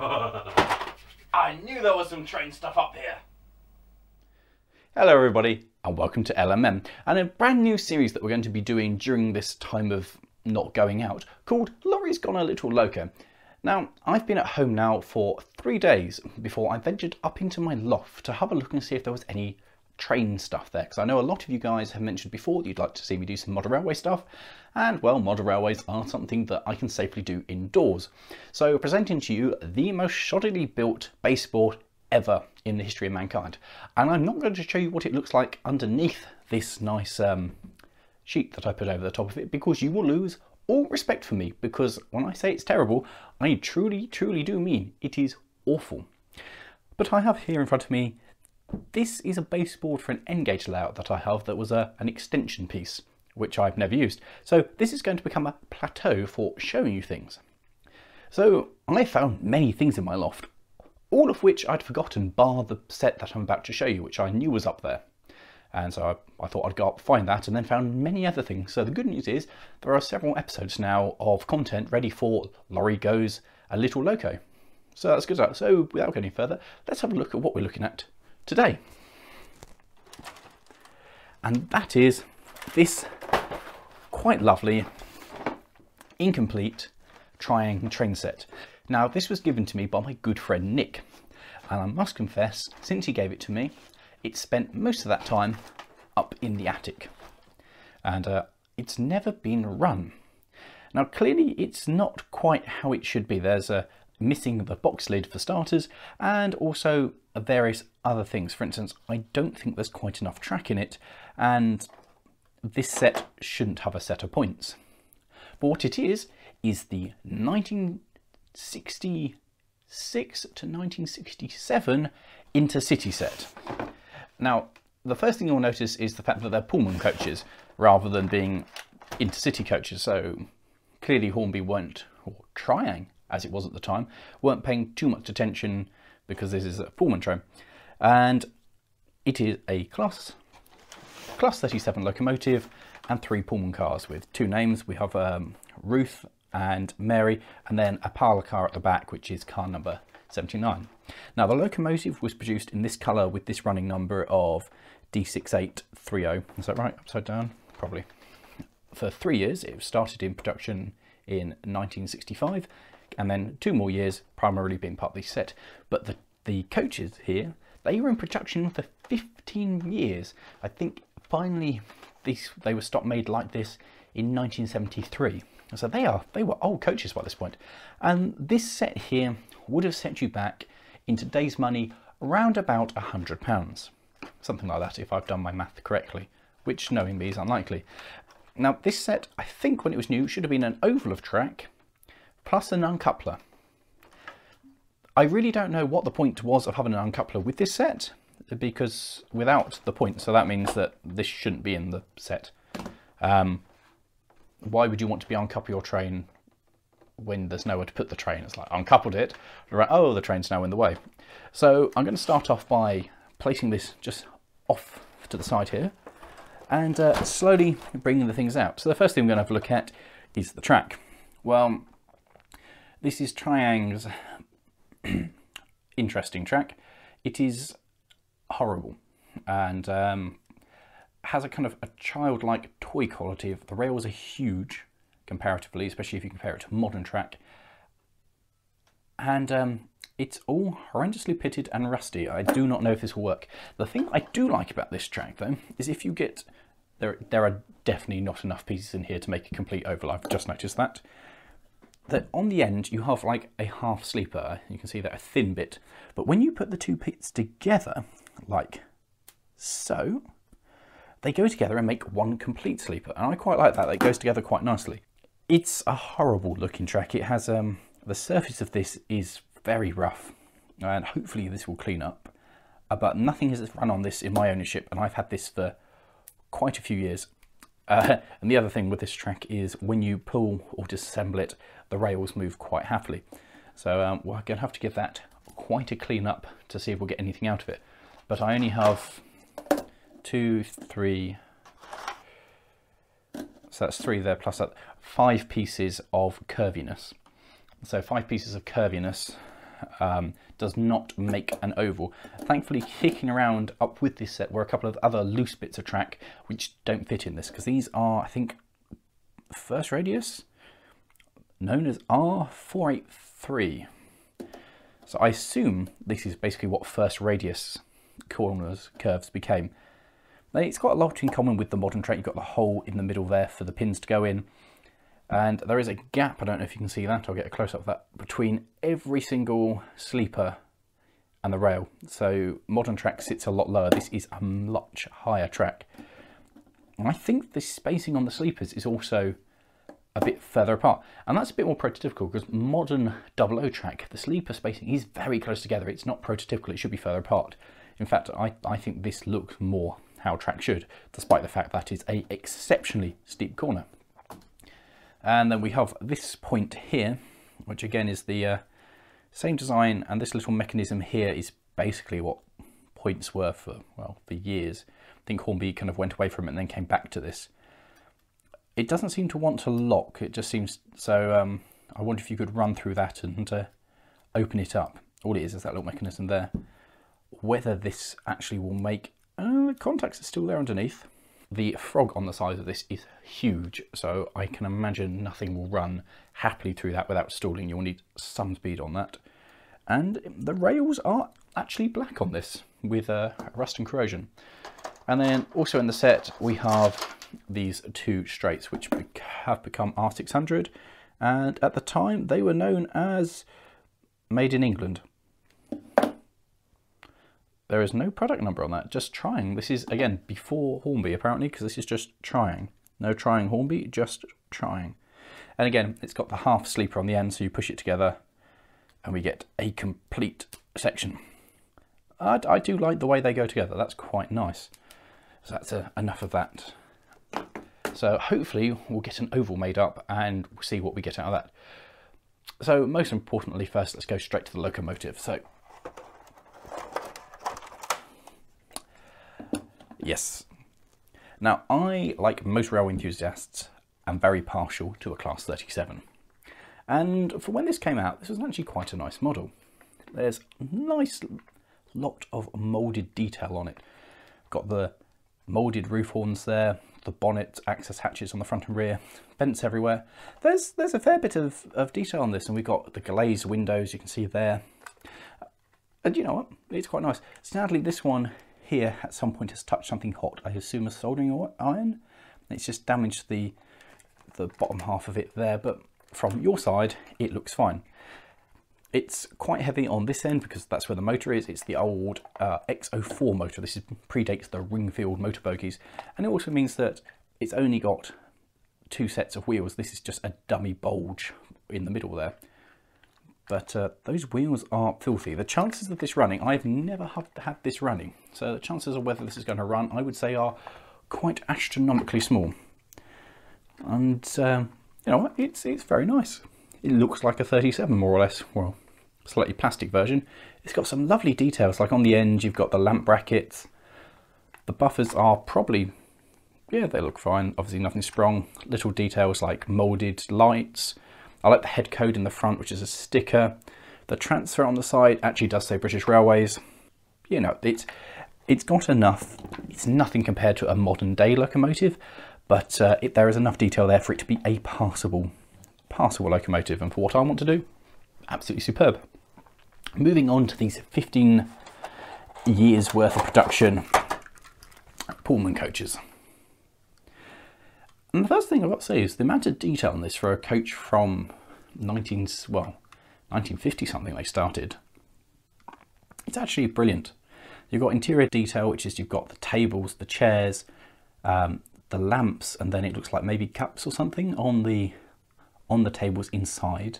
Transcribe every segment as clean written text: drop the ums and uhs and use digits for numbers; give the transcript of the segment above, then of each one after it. I knew there was some train stuff up here. Hello everybody and welcome to LMM and a brand new series that we're going to be doing during this time of not going out called Lawrie's Gone a Little Loco. Now, I've been at home now for 3 days before I ventured up into my loft to have a look and see if there was any train stuff there, because I know a lot of you guys have mentioned before that you'd like to see me do some model railway stuff, and well, model railways are something that I can safely do indoors. So presenting to you the most shoddily built baseboard ever in the history of mankind, and I'm not going to show you what it looks like underneath this nice sheet that I put over the top of it, because you will lose all respect for me, because when I say it's terrible, I truly do mean it is awful. But I have here in front of me, this is a baseboard for an N-gate layout that I have that was an extension piece, which I've never used. So this is going to become a plateau for showing you things. So I found many things in my loft, all of which I'd forgotten bar the set that I'm about to show you, which I knew was up there. And so I thought I'd go up, find that, and then found many other things. So the good news is there are several episodes now of content ready for Lawrie Goes a Little Loco. So that's good. So without going any further, let's have a look at what we're looking at today. And that is this quite lovely, incomplete Triang train set. Now, this was given to me by my good friend Nick. And I must confess, since he gave it to me, it spent most of that time up in the attic, and it's never been run. Now clearly it's not quite how it should be. There's a missing the box lid for starters, and also various other things. For instance, I don't think there's quite enough track in it, and this set shouldn't have a set of points. But what it is the 1966 to 1967 Intercity set. Now, the first thing you'll notice is the fact that they're Pullman coaches rather than being intercity coaches. So clearly Hornby weren't, or Triang as it was at the time, weren't paying too much attention, because this is a Pullman train. And it is a Class 37 locomotive and 3 Pullman cars with 2 names. We have Ruth and Mary, and then a parlour car at the back, which is car number 79. Now the locomotive was produced in this colour with this running number of D6830, is that right, upside down? Probably. For 3 years, it started in production in 1965, and then 2 more years primarily being part of the set. But the coaches here, they were in production for 15 years. I think finally they were stock made like this in 1973. So they were old coaches by this point. And this set here would have set you back in today's money around about £100, something like that, if I've done my math correctly, which knowing me is unlikely. Now this set, I think when it was new, should have been an oval of track plus an uncoupler. I really don't know what the point was of having an uncoupler with this set, because without the point, so that means that this shouldn't be in the set. Why would you want to be uncouple your train when there's nowhere to put the train? It's like, uncoupled it, right? Oh, the train's now in the way. So I'm going to start off by placing this just off to the side here and slowly bringing the things out. So the first thing we're going to have a look at is the track. Well, this is Triang's interesting track. It is horrible and has a kind of a childlike toy quality. The rails are huge comparatively, especially if you compare it to modern track, and it's all horrendously pitted and rusty. I do not know if this will work. The thing I do like about this track though is if you get there are definitely not enough pieces in here to make a complete oval. I've just noticed that on the end you have like a half sleeper. You can see that a thin bit, but when you put the 2 bits together like so, they go together and make one complete sleeper, and I quite like that. It goes together quite nicely. It's a horrible looking track. It has the surface of this is very rough, and hopefully this will clean up, but nothing has run on this in my ownership, and I've had this for quite a few years. And the other thing with this track is when you pull or disassemble it, the rails move quite happily. So we're gonna have to give that quite a clean up to see if we'll get anything out of it. But I only have 2, 3, so that's 3 there, plus that 5 pieces of curviness. So 5 pieces of curviness, does not make an oval. Thankfully, kicking around up with this set were a couple of other loose bits of track which don't fit in this, because these are, I think, first radius, known as R483. So I assume this is basically what first radius curves became. It's got a lot in common with the modern track. You've got the hole in the middle there for the pins to go in. And there is a gap, I don't know if you can see that, I'll get a close-up of that, between every single sleeper and the rail. So modern track sits a lot lower. This is a much higher track. And I think the spacing on the sleepers is also a bit further apart. And that's a bit more prototypical, because modern 00 track, the sleeper spacing is very close together. It's not prototypical, it should be further apart. In fact, I think this looks more how track should, despite the fact that is an exceptionally steep corner. And then we have this point here, which again is the same design, and this little mechanism here is basically what points were for, well, for years. I think Hornby kind of went away from it and then came back to this. It doesn't seem to want to lock, it just seems, so I wonder if you could run through that and open it up. All it is that little mechanism there. Whether this actually will make, the contacts are still there underneath. The frog on the size of this is huge, so I can imagine nothing will run happily through that without stalling. You'll need some speed on that. And the rails are actually black on this with rust and corrosion. And then also in the set we have these two straights which have become R600, and at the time they were known as Made in England. There is no product number on that, just Triang. This is, again, before Hornby, apparently, because this is just Triang. No Triang Hornby, just Triang. And again, it's got the half sleeper on the end, so you push it together, and we get a complete section. I do like the way they go together. That's quite nice. So that's enough of that. So hopefully we'll get an oval made up, and we'll see what we get out of that. So most importantly, first, let's go straight to the locomotive. So. Yes. Now, I, like most railway enthusiasts, am very partial to a Class 37. And for when this came out, this was actually quite a nice model. There's a nice lot of moulded detail on it. Got the moulded roof horns there, the bonnet, access hatches on the front and rear, vents everywhere. There's a fair bit of detail on this, and we've got the glazed windows you can see there. And you know what? It's quite nice. Sadly, this one here at some point has touched something hot, I assume a soldering iron. It's just damaged the bottom half of it there, but from your side it looks fine. It's quite heavy on this end because that's where the motor is. It's the old X04 motor. This predates the Ringfield motor bogies, and it also means that it's only got two sets of wheels. This is just a dummy bulge in the middle there. But those wheels are filthy. The chances of this running, I've never had this running, so the chances of whether this is going to run, I would say, are quite astronomically small. And, you know, it's very nice. It looks like a 37, more or less. Well, slightly plastic version. It's got some lovely details, like on the end you've got the lamp brackets. The buffers are probably, yeah, they look fine. Obviously nothing sprung. Little details like moulded lights. I like the head code in the front, which is a sticker. The transfer on the side actually does say British Railways. You know, it's got enough. It's nothing compared to a modern day locomotive, but there is enough detail there for it to be a passable locomotive. And for what I want to do, absolutely superb. Moving on to these 15 years worth of production Pullman coaches. And the first thing I've got to say is the amount of detail on this for a coach from 1950 something they started. It's actually brilliant. You've got interior detail, which is you've got the tables, the chairs, the lamps, and then it looks like maybe cups or something on the tables inside.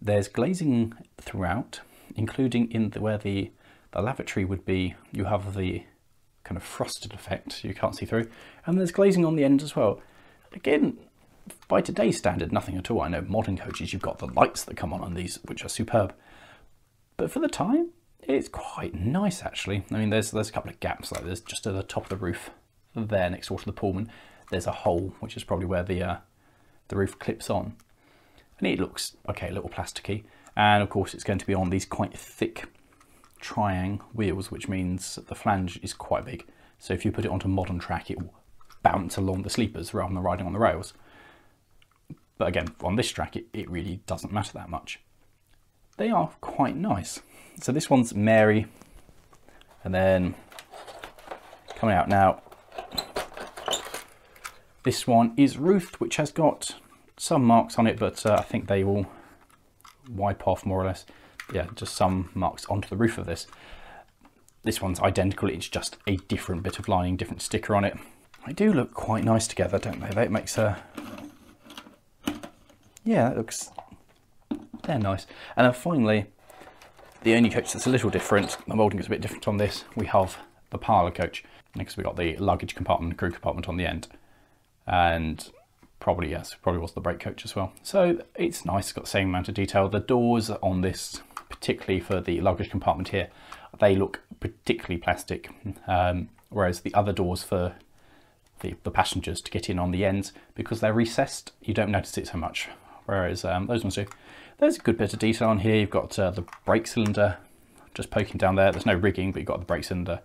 There's glazing throughout, including in where the lavatory would be. You have the kind of frosted effect you can't see through, and there's glazing on the end as well. Again, by today's standard, nothing at all. I know modern coaches, you've got the lights that come on these, which are superb. But for the time, it's quite nice, actually. I mean, there's a couple of gaps like this, just at the top of the roof there next door to the Pullman. There's a hole, which is probably where the roof clips on. And it looks, okay, a little plasticky. and of course it's going to be on these quite thick Triang wheels, which means the flange is quite big, so if you put it onto modern track it will bounce along the sleepers rather than riding on the rails. But again, on this track it really doesn't matter that much. They are quite nice. So this one's Mary, and then coming out now, this one is Ruth, which has got some marks on it, but I think they will wipe off more or less. Yeah, just some marks onto the roof of this. This one's identical, it's just a different bit of lining, different sticker on it. They do look quite nice together, don't they? That makes a... yeah, it looks... they're nice. And then finally, the only coach that's a little different, the moulding is a bit different on this, we have the parlour coach. Next we got the luggage compartment and crew compartment on the end. And... probably, yes, probably was the brake coach as well. So it's nice, it's got the same amount of detail. The doors on this, particularly for the luggage compartment here, they look particularly plastic, whereas the other doors for the passengers to get in on the ends, because they're recessed, you don't notice it so much, whereas those ones do. There's a good bit of detail on here. You've got the brake cylinder just poking down there. There's no rigging, but you've got the brake cylinder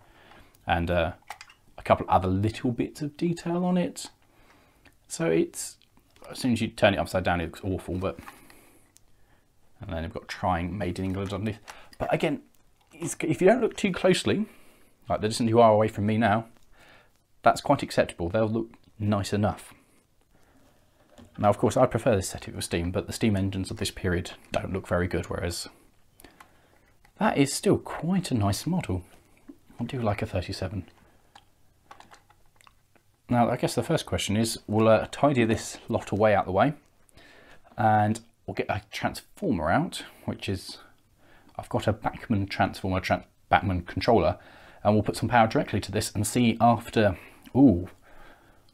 and a couple of other little bits of detail on it. So it's, as soon as you turn it upside down, it looks awful, but, and then I've got Triang made in England underneath. But again, it's, if you don't look too closely, like the distance you are away from me now, that's quite acceptable. They'll look nice enough. Now, of course, I prefer this setup with steam, but the steam engines of this period don't look very good, whereas that is still quite a nice model. I do like a 37. Now, I guess the first question is, we'll tidy this lot away out the way, and we'll get a transformer out, which is, I've got a Backman transformer, Backman controller, and we'll put some power directly to this and see after, ooh,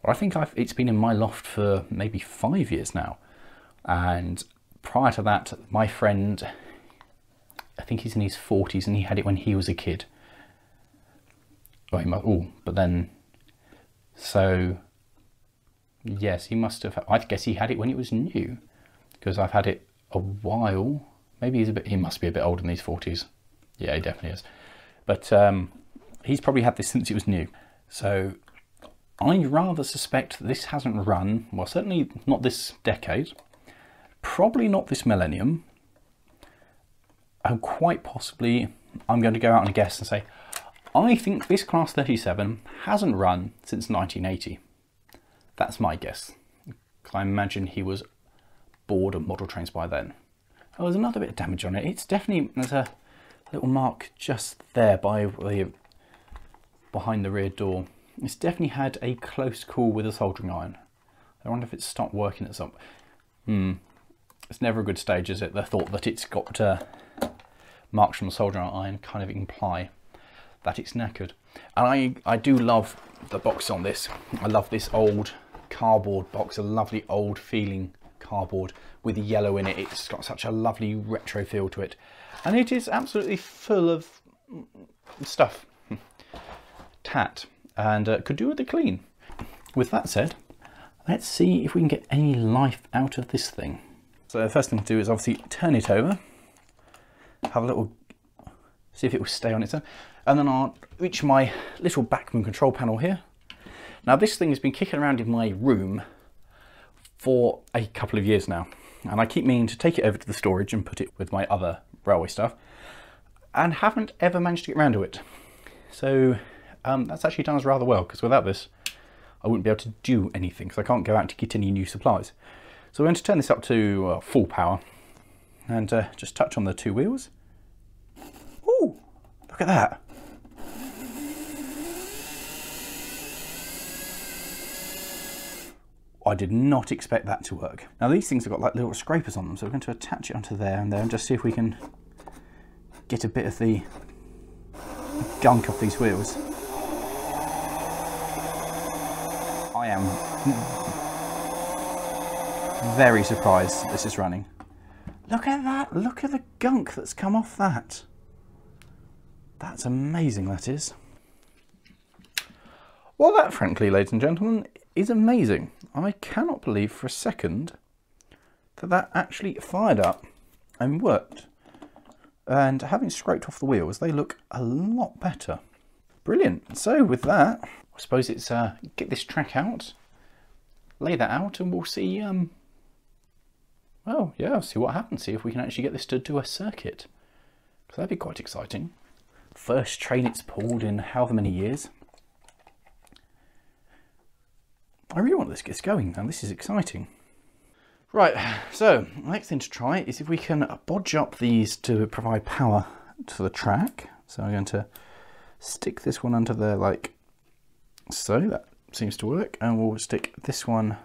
well, I think it's been in my loft for maybe 5 years now. And prior to that, my friend, I think he's in his 40s, and he had it when he was a kid. Oh, he must, ooh, but then... so yes, he must have, I guess he had it when it was new, because I've had it a while. Maybe he's a bit, he must be a bit older in his 40s. Yeah, he definitely is. But he's probably had this since it was new. So I rather suspect that this hasn't run, well, certainly not this decade, probably not this millennium, and quite possibly, I'm going to go out on a guess and say, I think this Class 37 hasn't run since 1980. That's my guess. I imagine he was bored of model trains by then. Oh, there's another bit of damage on it. It's definitely, there's a little mark just there by the, behind the rear door. It's definitely had a close call with a soldering iron. I wonder if it's stopped working at some... It's never a good stage, is it? The thought that it's got marks from a soldering iron kind of imply that it's knackered. And I do love the box on this. I love this old cardboard box, a lovely old feeling cardboard with the yellow in it. It's got such a lovely retro feel to it. And it is absolutely full of stuff, tat, and could do with a clean. With that said, let's see if we can get any life out of this thing. So the first thing to do is obviously turn it over, have a little, see if it will stay on its own. And then I'll reach my little Backman control panel here. Now this thing has been kicking around in my room for a couple of years now, and I keep meaning to take it over to the storage and put it with my other railway stuff, and haven't ever managed to get around to it. So that's actually done us rather well, because without this I wouldn't be able to do anything, because I can't go out to get any new supplies. So we're going to turn this up to full power and just touch on the two wheels. Ooh, look at that. I did not expect that to work. Now these things have got like little scrapers on them, so we're going to attach it onto there and there and just see if we can get a bit of the gunk off these wheels. I am very surprised that this is running. Look at that, look at the gunk that's come off that. That's amazing, that is. Well, that frankly, ladies and gentlemen, is amazing. I cannot believe for a second that that actually fired up and worked. And having scraped off the wheels, they look a lot better. Brilliant. So with that, I suppose it's get this track out, lay that out, and we'll see, well, yeah, see what happens, see if we can actually get this to do a circuit. So that'd be quite exciting. First train it's pulled in however many years. I really want this to get going now, this is exciting. Right, so the next thing to try is if we can bodge up these to provide power to the track. So I'm going to stick this one under there like so, that seems to work, and we'll stick this one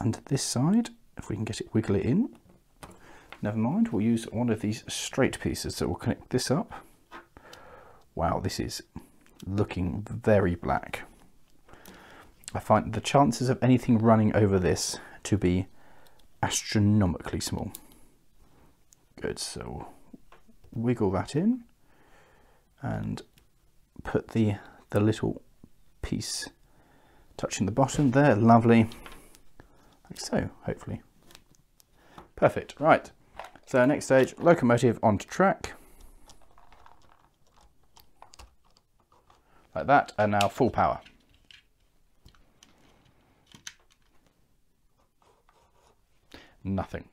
under this side, if we can get it, wiggle it in. Never mind, we'll use one of these straight pieces, so we'll connect this up. Wow, this is looking very black. I find the chances of anything running over this to be astronomically small. Good, so wiggle that in and put the little piece touching the bottom there, lovely, like so, hopefully. Perfect, right. So next stage, locomotive onto track. Like that, and now full power. Nothing.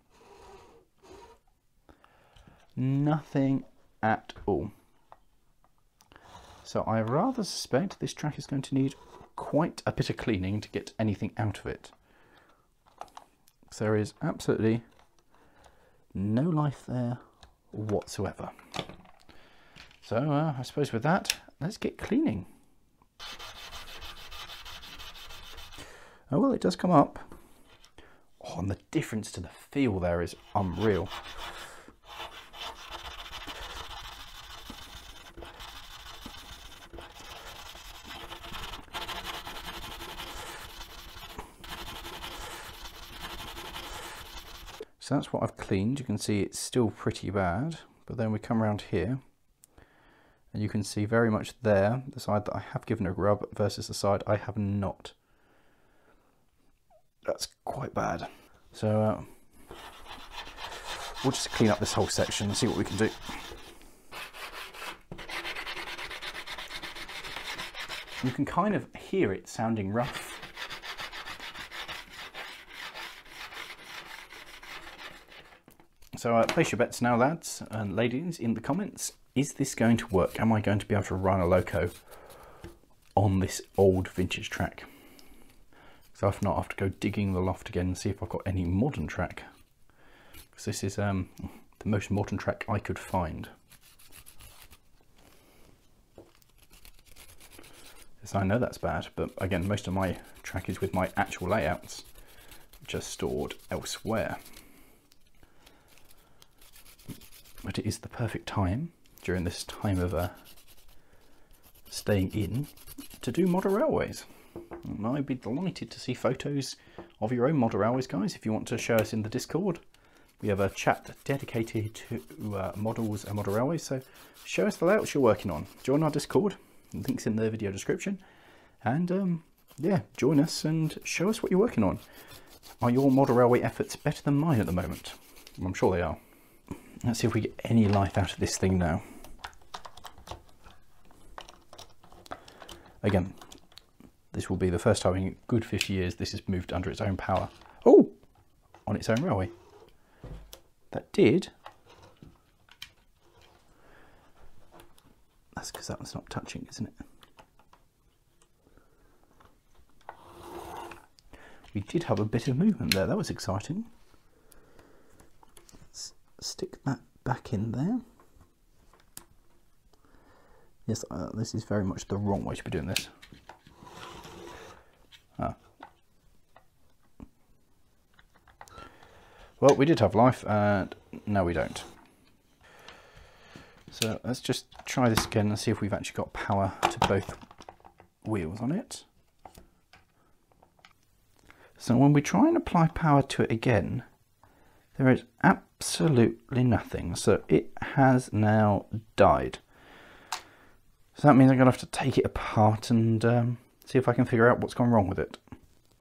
Nothing at all. So I rather suspect this track is going to need quite a bit of cleaning to get anything out of it. So there is absolutely no life there whatsoever. So I suppose with that, let's get cleaning. Oh well, it does come up. Oh, and the difference to the feel there is unreal. So that's what I've cleaned. You can see it's still pretty bad, but then we come around here and you can see very much there, the side that I have given a rub versus the side I have not. That's quite bad. So we'll just clean up this whole section and see what we can do. You can kind of hear it sounding rough. So place your bets now, lads and ladies, in the comments. Is this going to work? Am I going to be able to run a loco on this old vintage track? So if not, I have to go digging the loft again and see if I've got any modern track. Because this is the most modern track I could find. Yes, I know that's bad, but again, most of my track is with my actual layouts, which are stored elsewhere. But it is the perfect time, during this time of staying in, to do modder railways. And I'd be delighted to see photos of your own modder railways, guys, if you want to show us in the Discord. We have a chat dedicated to models and modder railways, so show us the layouts you're working on. Join our Discord, links in the video description, and yeah, join us and show us what you're working on. Are your modder railway efforts better than mine at the moment? I'm sure they are. Let's see if we get any life out of this thing now. Again, this will be the first time in a good 50 years this has moved under its own power. Oh, on its own railway. That did. That's because that one's not touching, isn't it? We did have a bit of movement there. That was exciting. Stick that back in there. Yes, this is very much the wrong way to be doing this. Ah. Well, we did have life and now we don't. So let's just try this again and see if we've actually got power to both wheels on it. So when we try and apply power to it again, there is absolutely nothing. So it has now died. So that means I'm going to have to take it apart and see if I can figure out what's gone wrong with it.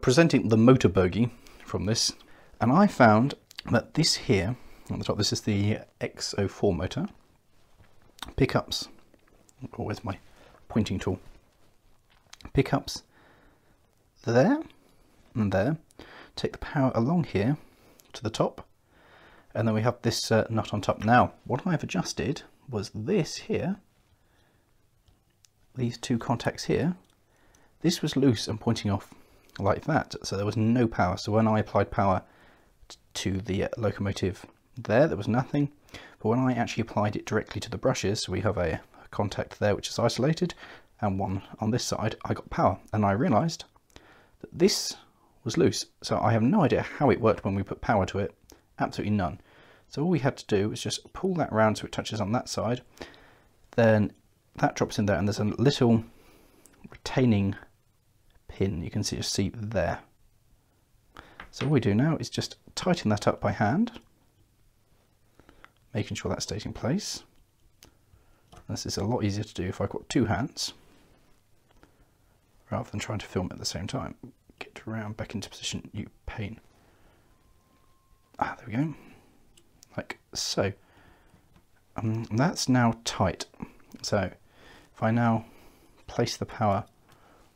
Presenting the motor bogey from this, and I found that this here on the top. This is the X04 motor. Pickups. Oh, where's my pointing tool? Pickups there and there. Take the power along here to the top, and then we have this nut on top. Now, what I've adjusted was this here, these two contacts here. This was loose and pointing off like that, so there was no power. So when I applied power to the locomotive there, there was nothing. But when I actually applied it directly to the brushes, so we have a contact there which is isolated, and one on this side, I got power. And I realized that this was loose, so I have no idea how it worked when we put power to it, absolutely none. So all we had to do was just pull that round so it touches on that side, then that drops in there, and there's a little retaining pin you can see there. So all we do now is just tighten that up by hand, making sure that stays in place. This is a lot easier to do if I've got two hands rather than trying to film at the same time. Get around back into position, you pain. Ah, there we go, like so. That's now tight. So if I now place the power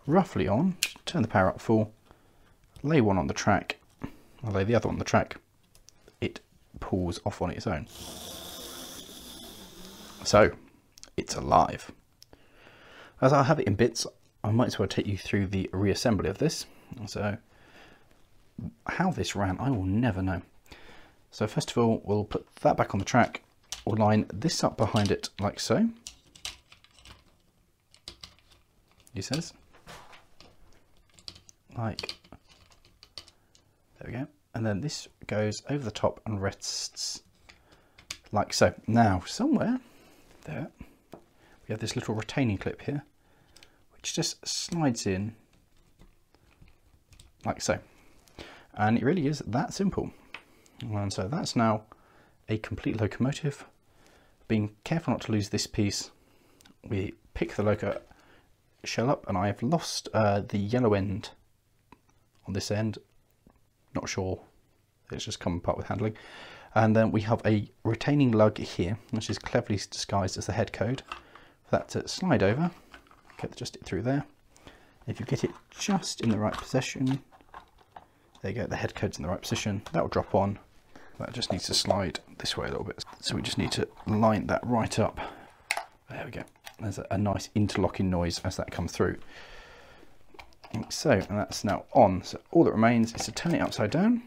roughly on, turn the power up full, lay one on the track, I'll lay the other on the track, it pulls off on its own. So it's alive. As I have it in bits, I might as well take you through the reassembly of this. So how this ran, I will never know. So first of all, we'll put that back on the track, or line this up behind it like so, he says. Like, there we go. And then this goes over the top and rests like so. Now, somewhere there, we have this little retaining clip here, which just slides in like so. And it really is that simple. And so that's now a complete locomotive. Being careful not to lose this piece, we pick the loco shell up, and I have lost the yellow end on this end. Not sure, it's just come apart with handling. And then we have a retaining lug here, which is cleverly disguised as the head code. For that to slide over, get just it through there. If you get it just in the right position, there you go, the head code's in the right position, that will drop on. That just needs to slide this way a little bit. So we just need to line that right up. There we go. There's a nice interlocking noise as that comes through. So, and that's now on. So all that remains is to turn it upside down.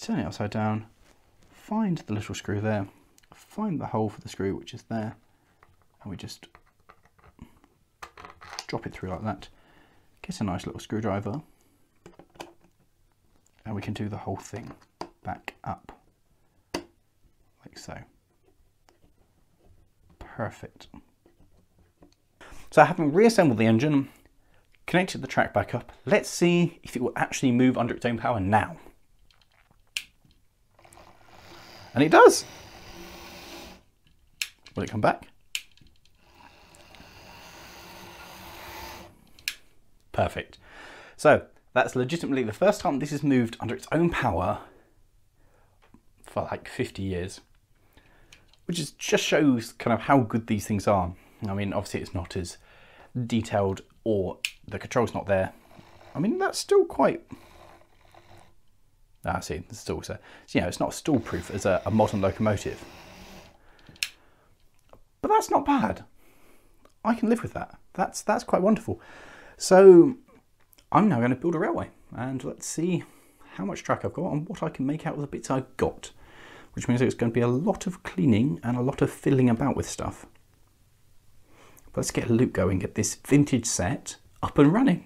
Turn it upside down, find the little screw there, find the hole for the screw which is there, and we just drop it through like that. Get a nice little screwdriver, and we can do the whole thing back up, like so. Perfect. So having reassembled the engine, connected the track back up, let's see if it will actually move under its own power now. And it does. Will it come back? Perfect. So that's legitimately the first time this has moved under its own power for like 50 years, which is just shows kind of how good these things are. I mean, obviously it's not as detailed, or the control's not there. I mean, that's still quite... Ah, see, it's stall, so you know, it's not stall proof as a modern locomotive. But that's not bad. I can live with that. That's quite wonderful. So I'm now going to build a railway, and let's see how much track I've got and what I can make out of the bits I've got. Which means it's going to be a lot of cleaning and a lot of fiddling about with stuff. But let's get a loop going, get this vintage set up and running.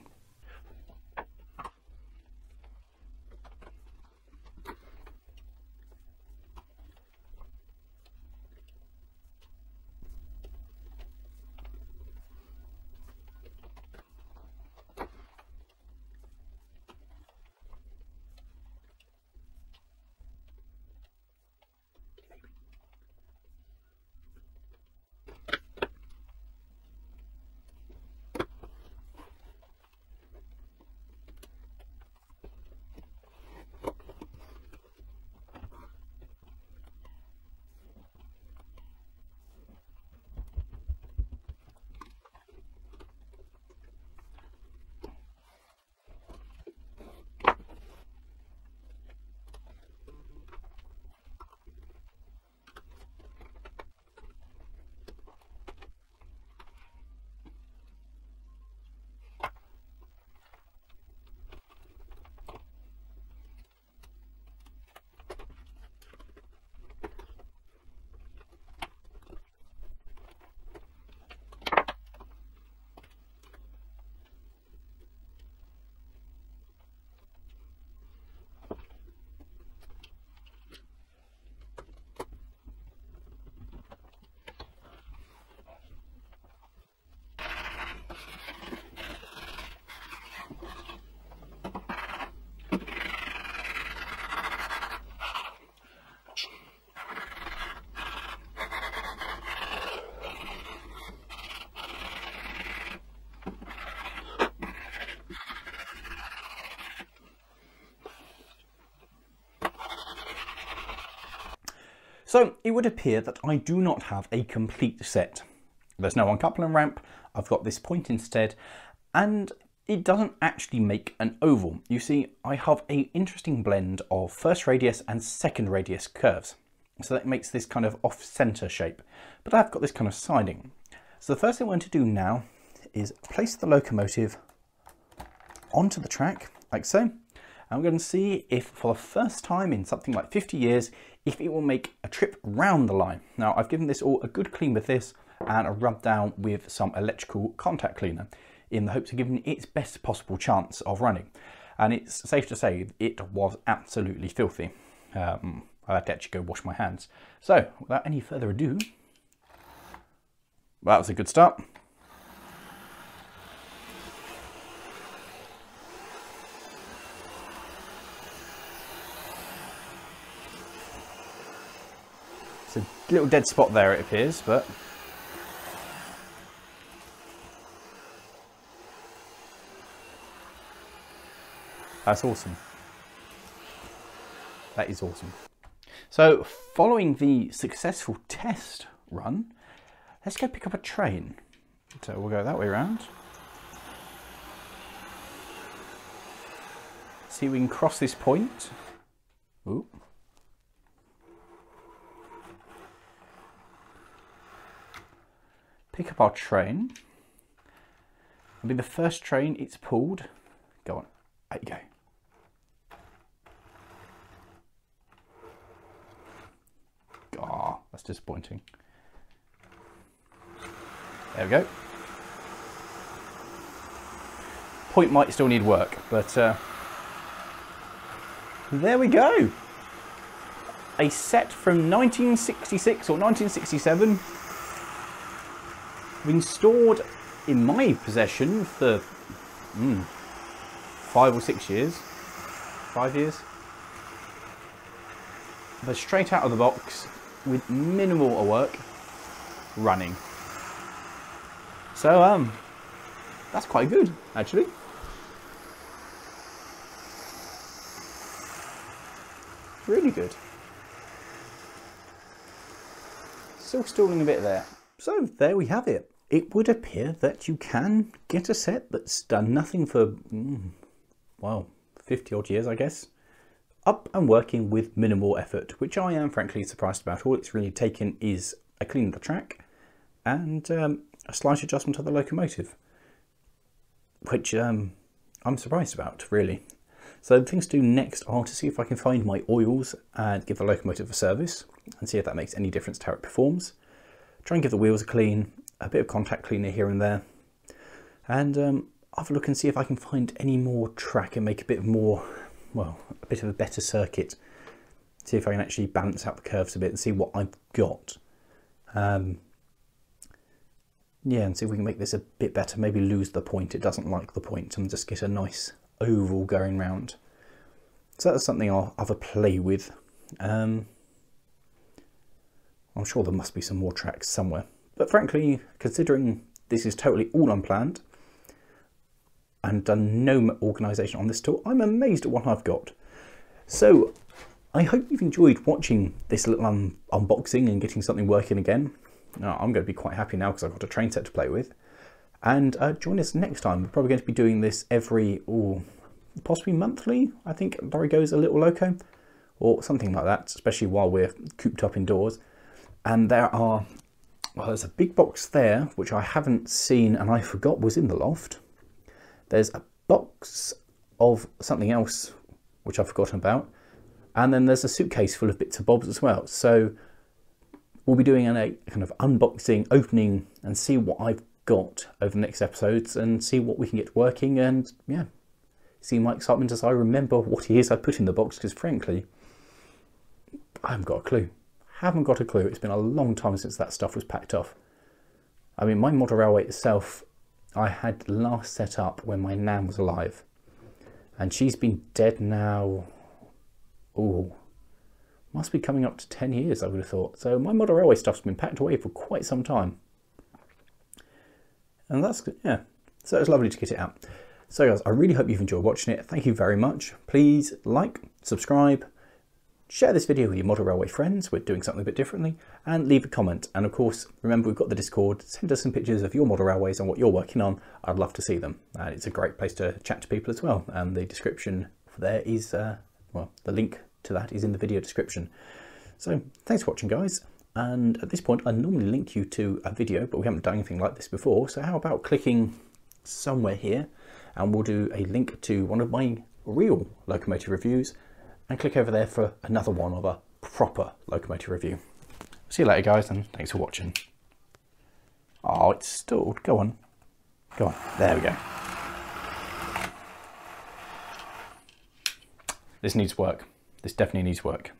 So it would appear that I do not have a complete set. There's no uncoupling ramp, I've got this point instead, and it doesn't actually make an oval. You see, I have an interesting blend of first radius and second radius curves. So that makes this kind of off-center shape, but I've got this kind of siding. So the first thing we're going to do now is place the locomotive onto the track, like so. And we're going to see if, for the first time in something like 50 years, if it will make a trip round the line. Now, I've given this all a good clean with this and a rub down with some electrical contact cleaner in the hopes of giving it its best possible chance of running. And it's safe to say it was absolutely filthy. I had to actually go wash my hands. So, without any further ado, that was a good start. It's a little dead spot there, it appears, but that's awesome. That is awesome. So following the successful test run, let's go pick up a train. So we'll go that way around. See if we can cross this point. Ooh. Pick up our train. It'll be the first train it's pulled. Go on, there you go. Ah, oh, that's disappointing. There we go. Point might still need work, but there we go. A set from 1966 or 1967. Been stored in my possession for 5 or 6 years, 5 years, but straight out of the box with minimal work, running. So that's quite good actually. Really good. Still stalling a bit there. So there we have it. It would appear that you can get a set that's done nothing for, well, 50 odd years, I guess, up and working with minimal effort, which I am frankly surprised about. All it's really taken is a clean of the track and a slight adjustment of the locomotive, which I'm surprised about, really. So the things to do next are to see if I can find my oils and give the locomotive a service and see if that makes any difference to how it performs. Try and give the wheels a clean, a bit of contact cleaner here and there, and have a look and see if I can find any more track and make a bit more, well, a bit of a better circuit. See if I can actually balance out the curves a bit and see what I've got. Yeah, and see if we can make this a bit better, maybe lose the point. It doesn't like the point and just get a nice oval going round. So that's something I'll have a play with. I'm sure there must be some more tracks somewhere. But frankly, considering this is totally all unplanned and done no organisation on this tour, I'm amazed at what I've got. So I hope you've enjoyed watching this little unboxing and getting something working again. I'm going to be quite happy now because I've got a train set to play with. And join us next time. We're probably going to be doing this every, possibly monthly, I think, Lawrie Goes a Little Loco or something like that, especially while we're cooped up indoors. And there are, well, there's a big box there, which I haven't seen and I forgot was in the loft. There's a box of something else, which I've forgotten about. And then there's a suitcase full of bits and bobs as well. So we'll be doing a kind of unboxing, opening, and see what I've got over the next episodes and see what we can get working. And yeah, see my excitement as I remember what it is I put in the box, because frankly, I haven't got a clue. Haven't got a clue. It's been a long time since that stuff was packed off. I mean, my model railway itself I had last set up when my nan was alive, and she's been dead now, must be coming up to 10 years I would have thought. So my model railway stuff's been packed away for quite some time, and that's good. Yeah, so it's lovely to get it out. So guys, I really hope you've enjoyed watching it. Thank you very much. Please like, subscribe, Share this video with your model railway friends, we're doing something a bit differently, and leave a comment. And of course, remember we've got the Discord, send us some pictures of your model railways and what you're working on, I'd love to see them. It's a great place to chat to people as well, and the description there is, well, the link to that is in the video description. So thanks for watching guys, and at this point I normally link you to a video, but we haven't done anything like this before, so how about clicking somewhere here, and we'll do a link to one of my real locomotive reviews, and click over there for another one of a proper locomotive review. See you later guys, and thanks for watching. Oh, it's stalled. Go on. Go on. There we go. This needs work. This definitely needs work.